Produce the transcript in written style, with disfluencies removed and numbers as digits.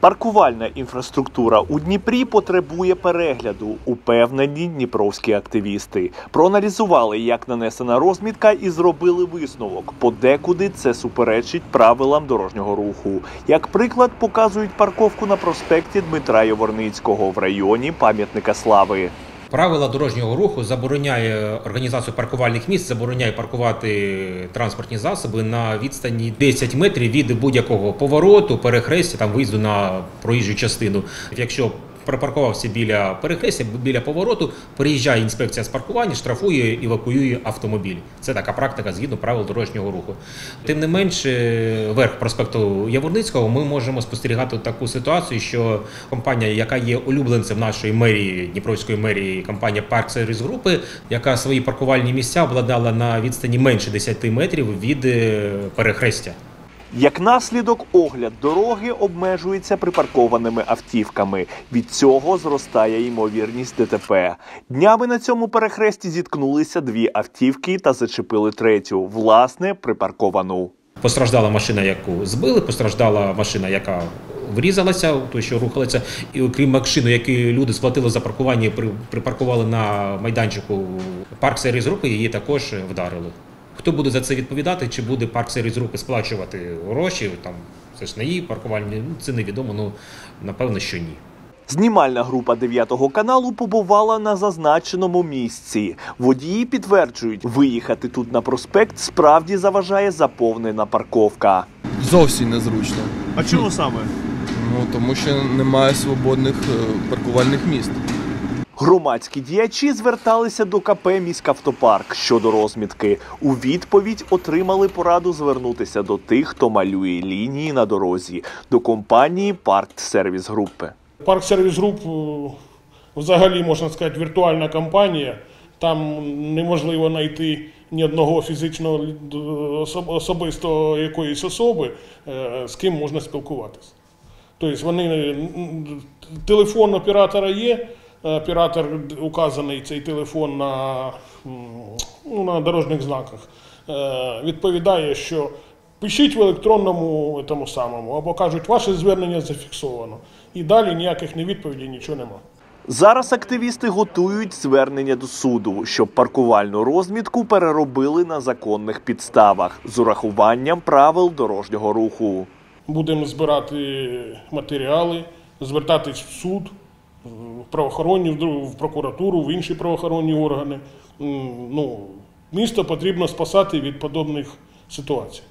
Паркувальна інфраструктура у Дніпрі потребує перегляду, упевнені дніпровські активісти. Проаналізували, як нанесена розмітка, і зробили висновок. Подекуди це суперечить правилам дорожнього руху. Як приклад, показують парковку на проспекті Дмитра Яворницького в районі пам'ятника Слави. Правила дорожнього руху забороняє організацію паркувальних місць, забороняє паркувати транспортні засоби на відстані 10 метрів від будь-якого повороту, перехрестя, там виїзду на проїжджу частину. Якщо припаркувався біля перехрестя, біля повороту, приїжджає інспекція з паркування, штрафує і евакуює автомобіль. Це така практика згідно правил дорожнього руху. Тим не менше, верх проспекту Яворницького ми можемо спостерігати таку ситуацію, що компанія, яка є улюбленцем нашої мерії, Дніпровської мерії, компанія «Парксервісгрупи», яка свої паркувальні місця обладнала на відстані менше 10 метрів від перехрестя. Як наслідок, огляд дороги обмежується припаркованими автівками. Від цього зростає ймовірність ДТП. Днями на цьому перехресті зіткнулися дві автівки та зачепили третю, власне, припарковану. Постраждала машина, яку збили, постраждала машина, яка врізалася, то що рухалася, і окрім машини, яку люди сплатили за паркування, припаркували на майданчику Парксервісгрупи, її також вдарили. Хто буде за це відповідати, чи буде Парксервісгрупа сплачувати гроші, там, це ж на її паркувальні, це невідомо, ну, напевно, що ні. Знімальна група 9-го каналу побувала на зазначеному місці. Водії підтверджують, виїхати тут на проспект справді заважає заповнена парковка. Зовсім незручно. А чому саме? Ну, тому що немає свободних паркувальних місць. Громадські діячі зверталися до КП «Міськавтопарк» щодо розмітки. У відповідь отримали пораду звернутися до тих, хто малює лінії на дорозі, до компанії «Парксервісгрупи». «Парксервісгруп» взагалі, можна сказати, віртуальна компанія. Там неможливо знайти ні одного фізичного особистого якоїсь особи, з ким можна спілкуватися. Тобто вони, телефон оператора є, оператор указаний цей телефон на дорожніх знаках, відповідає, що пишіть в електронному тому самому, або кажуть, ваше звернення зафіксовано. І далі ніяких невідповідей, нічого нема. Зараз активісти готують звернення до суду, щоб паркувальну розмітку переробили на законних підставах з урахуванням правил дорожнього руху. Будемо збирати матеріали, звертатись в суд, в правоохоронні, в прокуратуру, в інші правоохоронні органи. Ну, місто потрібно спасати від подібних ситуацій.